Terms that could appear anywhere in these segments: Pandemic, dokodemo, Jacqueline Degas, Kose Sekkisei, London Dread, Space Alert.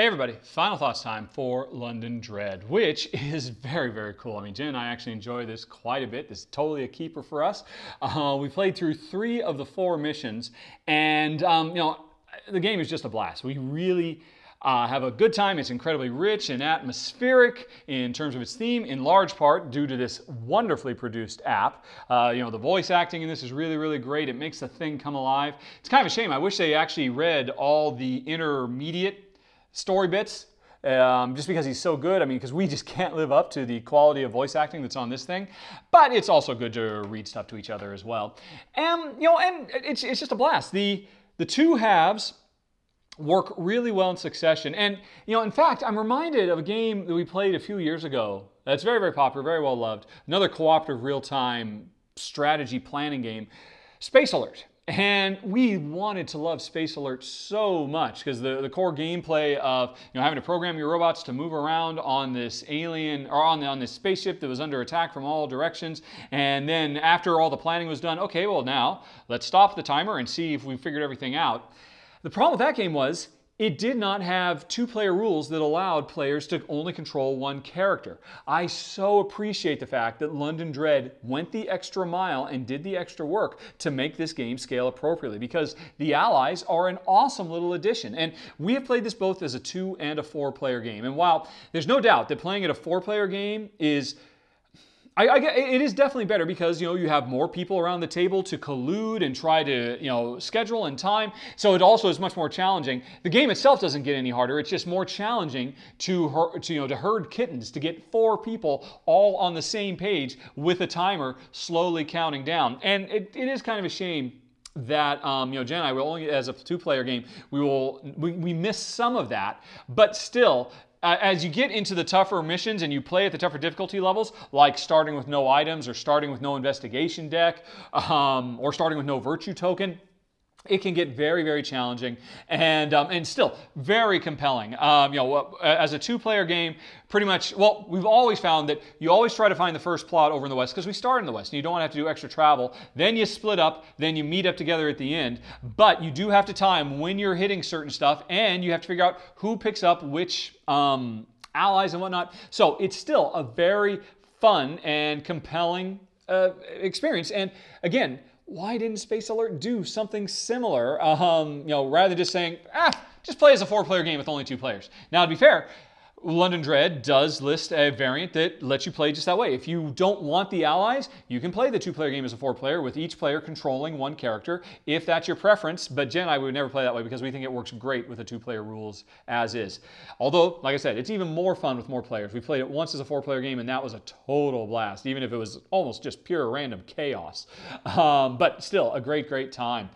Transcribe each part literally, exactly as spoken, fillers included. Hey everybody, final thoughts time for London Dread, which is very, very cool. I mean, Jen and I actually enjoy this quite a bit. This is totally a keeper for us. Uh, we played through three of the four missions, and um, you know, the game is just a blast. We really Uh, have a good time. It's incredibly rich and atmospheric in terms of its theme, in large part due to this wonderfully produced app. Uh, you know, the voice acting in this is really, really great. It makes the thing come alive. It's kind of a shame. I wish they actually read all the intermediate story bits, um, just because he's so good. I mean, because we just can't live up to the quality of voice acting that's on this thing. But it's also good to read stuff to each other as well. And, you know, and it's, it's just a blast. The, the two halves work really well in succession. And, you know, in fact, I'm reminded of a game that we played a few years ago that's very, very popular, very well loved, another cooperative real-time strategy planning game, Space Alert. And we wanted to love Space Alert so much because the, the core gameplay of, you know, having to program your robots to move around on this alien, or on, the, on this spaceship that was under attack from all directions. And then after all the planning was done, okay, well now let's stop the timer and see if we figured everything out. The problem with that game was it did not have two-player rules that allowed players to only control one character. I so appreciate the fact that London Dread went the extra mile and did the extra work to make this game scale appropriately, because the allies are an awesome little addition. And we have played this both as a two- and a four-player game. And while there's no doubt that playing it a four-player game is... I, I, it is definitely better because, you know, you have more people around the table to collude and try to, you know, schedule and time. So it also is much more challenging. The game itself doesn't get any harder. It's just more challenging to, her, to you know, to herd kittens, to get four people all on the same page with a timer slowly counting down. And it, it is kind of a shame that, um, you know, Jen and I, will only, as a two-player game, we will we, we miss some of that, but still... Uh, as you get into the tougher missions and you play at the tougher difficulty levels, like starting with no items or starting with no investigation deck, um, or starting with no virtue token, it can get very, very challenging and, um, and still very compelling. Um, you know, as a two-player game, pretty much, well, we've always found that you always try to find the first plot over in the West because we start in the West and you don't want to have to do extra travel. Then you split up, then you meet up together at the end. But you do have to time when you're hitting certain stuff, and you have to figure out who picks up which um, allies and whatnot. So it's still a very fun and compelling uh, experience. And again, why didn't Space Alert do something similar? Um, you know, rather than just saying, ah, just play as a four-player game with only two players. Now, to be fair, London Dread does list a variant that lets you play just that way. If you don't want the allies, you can play the two-player game as a four-player with each player controlling one character, if that's your preference. But Jen and I would never play that way because we think it works great with the two-player rules as is. Although, like I said, it's even more fun with more players. We played it once as a four-player game, and that was a total blast, even if it was almost just pure random chaos. Um, but still, a great, great time.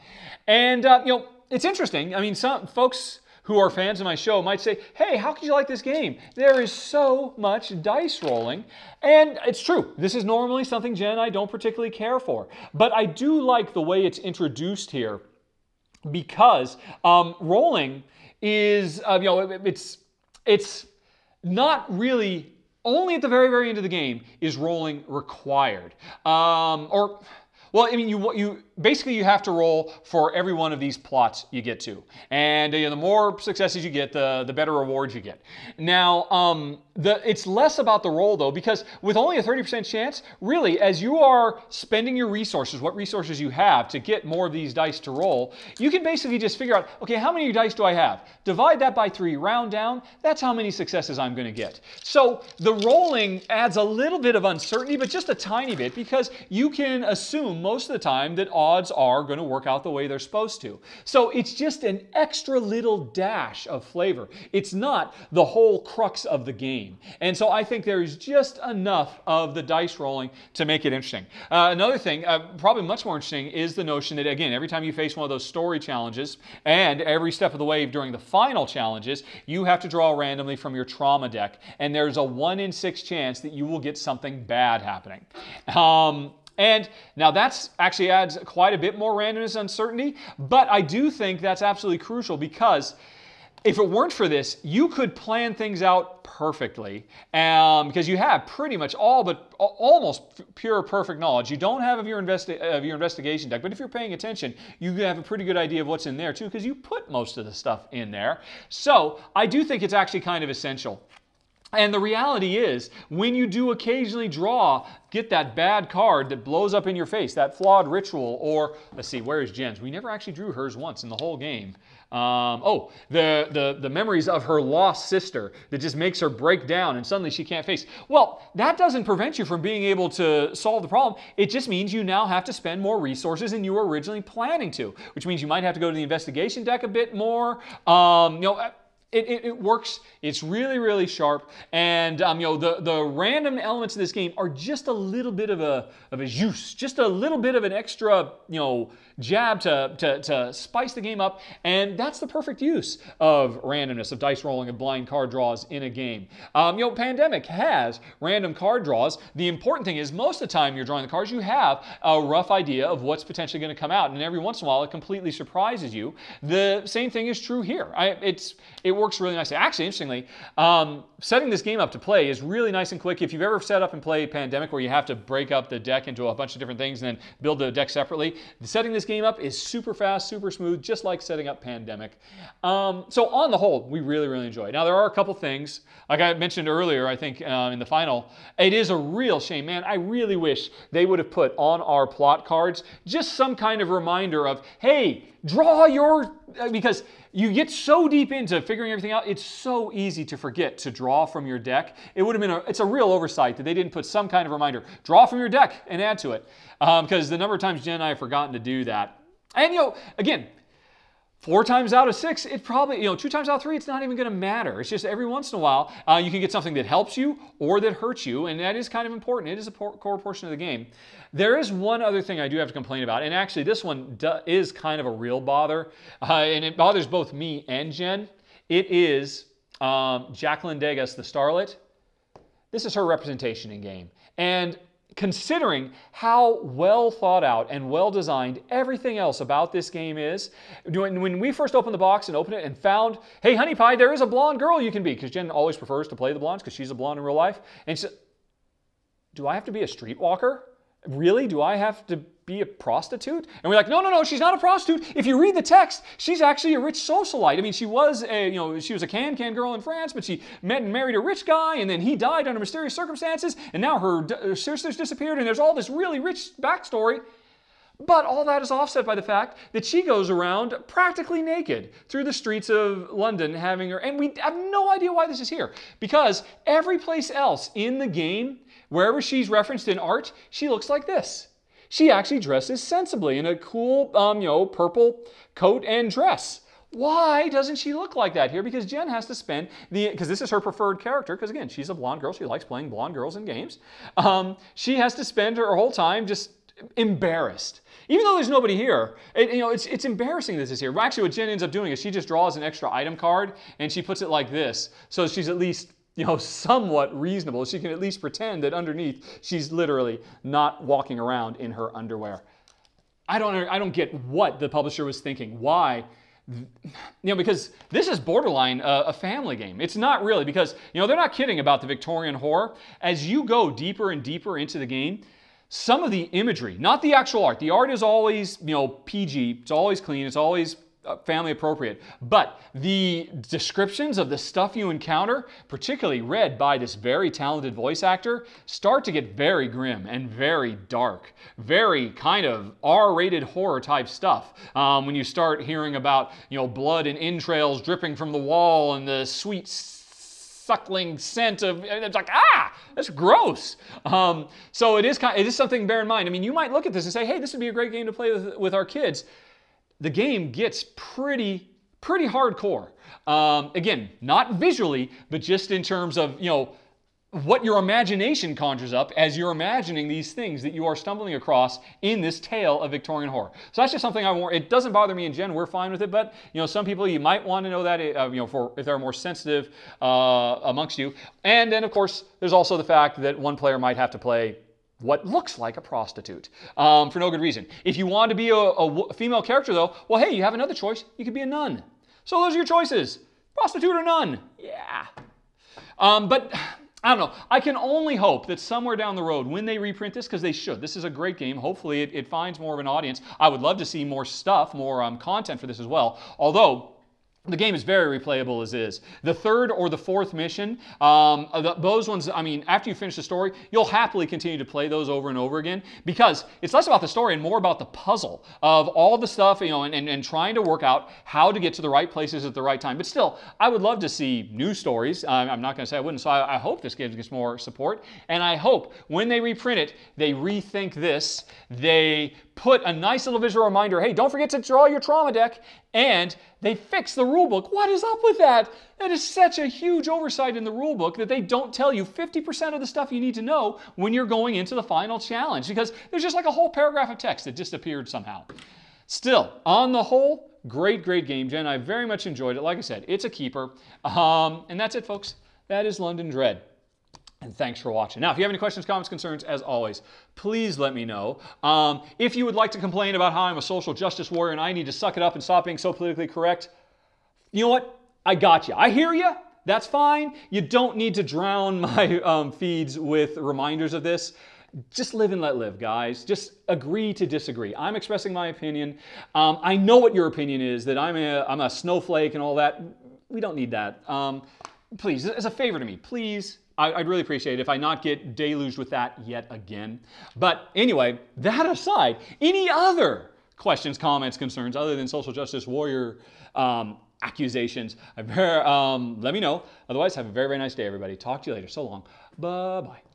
And, uh, you know, it's interesting. I mean, some folks who are fans of my show might say, hey, how could you like this game? There is so much dice rolling. And it's true. This is normally something Jen and I don't particularly care for. But I do like the way it's introduced here, because um, rolling is, uh, you know, it, it's, it's not really, only at the very, very end of the game is rolling required. Um, or... Well, I mean, you, you basically you have to roll for every one of these plots you get to, and you know, the more successes you get, the the better rewards you get. Now, um, the it's less about the roll though, because with only a thirty percent chance, really, as you are spending your resources, what resources you have to get more of these dice to roll, you can basically just figure out, okay, how many dice do I have? Divide that by three, round down. That's how many successes I'm going to get. So the rolling adds a little bit of uncertainty, but just a tiny bit, because you can assume most of the time that odds are going to work out the way they're supposed to. So it's just an extra little dash of flavor. It's not the whole crux of the game. And so I think there is just enough of the dice rolling to make it interesting. Uh, another thing, uh, probably much more interesting, is the notion that, again, every time you face one of those story challenges and every step of the way during the final challenges, you have to draw randomly from your trauma deck. And there's a one in six chance that you will get something bad happening. Um, And now that's actually adds quite a bit more randomness and uncertainty, but I do think that's absolutely crucial because if it weren't for this, you could plan things out perfectly, um, because you have pretty much all but almost pure perfect knowledge. You don't have of your, investi of your investigation deck, but if you're paying attention, you have a pretty good idea of what's in there too, because you put most of the stuff in there. So I do think it's actually kind of essential. And the reality is, when you do occasionally draw, get that bad card that blows up in your face, that flawed ritual, or, let's see, where is Jen's? We never actually drew hers once in the whole game. Um, oh, the, the, the memories of her lost sister that just makes her break down and suddenly she can't face. Well, that doesn't prevent you from being able to solve the problem. It just means you now have to spend more resources than you were originally planning to, which means you might have to go to the investigation deck a bit more. Um, you know, It, it, it works. It's really, really sharp, and um, you know, the the random elements of this game are just a little bit of a of a juice, just a little bit of an extra, you know, jab to to to spice the game up, and that's the perfect use of randomness, of dice rolling, of blind card draws in a game. Um, you know, Pandemic has random card draws. The important thing is, most of the time you're drawing the cards, you have a rough idea of what's potentially going to come out, and every once in a while it completely surprises you. The same thing is true here. I, it's it works. Works really nicely. Actually, interestingly, um, setting this game up to play is really nice and quick. If you've ever set up and played Pandemic, where you have to break up the deck into a bunch of different things and then build the deck separately, setting this game up is super fast, super smooth, just like setting up Pandemic. Um, so on the whole, we really, really enjoy it. Now, there are a couple things, like I mentioned earlier, I think uh, in the final, it is a real shame, man. I really wish they would have put on our plot cards just some kind of reminder of, hey, draw your, because you get so deep into figuring everything out, it's so easy to forget to draw from your deck. It would have been, a, it's a real oversight that they didn't put some kind of reminder, draw from your deck and add to it. Um, because the number of times Jen and I have forgotten to do that. And you know, again, Four times out of six, it probably, you know, two times out of three, it's not even going to matter. It's just every once in a while, uh, you can get something that helps you or that hurts you, and that is kind of important. It is a core portion of the game. There is one other thing I do have to complain about, and actually this one is kind of a real bother, uh, and it bothers both me and Jen. It is um, Jacqueline Degas, the Starlet. This is her representation in game, and considering how well thought out and well designed everything else about this game is, when we first opened the box and opened it and found, hey, Honey Pie, there is a blonde girl you can be, because Jen always prefers to play the blondes because she's a blonde in real life. And she said, do I have to be a streetwalker? Really? Do I have to be a prostitute? And we're like, no, no, no, she's not a prostitute. If you read the text, she's actually a rich socialite. I mean, she was a, you know, she was a can-can girl in France, but she met and married a rich guy, and then he died under mysterious circumstances, and now her, her sister's disappeared, and there's all this really rich backstory. But all that is offset by the fact that she goes around practically naked through the streets of London having her, and we have no idea why this is here, because every place else in the game, wherever she's referenced in art, she looks like this. She actually dresses sensibly in a cool, um, you know, purple coat and dress. Why doesn't she look like that here? Because Jen has to spend the, because this is her preferred character, because again, she's a blonde girl. She likes playing blonde girls in games. Um, she has to spend her whole time just embarrassed. Even though there's nobody here, it, you know, it's, it's embarrassing this is here. Actually, what Jen ends up doing is she just draws an extra item card and she puts it like this. So she's at least, you know, somewhat reasonable. She can at least pretend that underneath she's literally not walking around in her underwear. I don't, I don't get what the publisher was thinking. Why? You know, because this is borderline uh, a family game. It's not really, because, you know, they're not kidding about the Victorian horror. As you go deeper and deeper into the game, some of the imagery, not the actual art. The art is always, you know, P G. It's always clean. It's always family appropriate, but the descriptions of the stuff you encounter, particularly read by this very talented voice actor, start to get very grim and very dark, very kind of R rated horror type stuff. Um, when you start hearing about, you know, blood and entrails dripping from the wall and the sweet suckling scent of, it's like, ah, that's gross. Um, so it is kind, it is something to bear in mind. I mean, you might look at this and say, hey, this would be a great game to play with, with our kids. The game gets pretty, pretty hardcore. Um, again, not visually, but just in terms of, you know, what your imagination conjures up as you're imagining these things that you are stumbling across in this tale of Victorian horror. So that's just something I want. It doesn't bother me and Jen. We're fine with it. But, you know, some people, you might want to know that, uh, you know, for if they're more sensitive uh, amongst you. And then, of course, there's also the fact that one player might have to play what looks like a prostitute, um, for no good reason. If you want to be a, a female character, though, well, hey, you have another choice. You could be a nun. So those are your choices. Prostitute or none. Yeah. Um, but I don't know. I can only hope that somewhere down the road when they reprint this, because they should. This is a great game. Hopefully it, it finds more of an audience. I would love to see more stuff, more um, content for this as well. Although, the game is very replayable as is. The third or the fourth mission, um, the, those ones, I mean, after you finish the story, you'll happily continue to play those over and over again because it's less about the story and more about the puzzle of all the stuff, you know, and, and, and trying to work out how to get to the right places at the right time. But still, I would love to see new stories. I'm, I'm not going to say I wouldn't, so I, I hope this game gets more support. And I hope when they reprint it, they rethink this. They put a nice little visual reminder, hey, don't forget to draw your trauma deck, and they fix the rule book. What is up with that? That is such a huge oversight in the rule book that they don't tell you fifty percent of the stuff you need to know when you're going into the final challenge, because there's just like a whole paragraph of text that disappeared somehow. Still, on the whole, great, great game, Jen. I very much enjoyed it. Like I said, it's a keeper. Um, and that's it, folks. That is London Dread. And thanks for watching. Now, if you have any questions, comments, concerns, as always, please let me know. Um, if you would like to complain about how I'm a social justice warrior and I need to suck it up and stop being so politically correct, you know what? I got you. I hear you. That's fine. You don't need to drown my um, feeds with reminders of this. Just live and let live, guys. Just agree to disagree. I'm expressing my opinion. Um, I know what your opinion is, that I'm a, I'm a snowflake and all that. We don't need that. Um, please, as a favor to me, please. I'd really appreciate it if I not get deluged with that yet again. But anyway, that aside, any other questions, comments, concerns, other than social justice warrior um, accusations, um, let me know. Otherwise, have a very, very nice day, everybody. Talk to you later. So long. Bye-bye.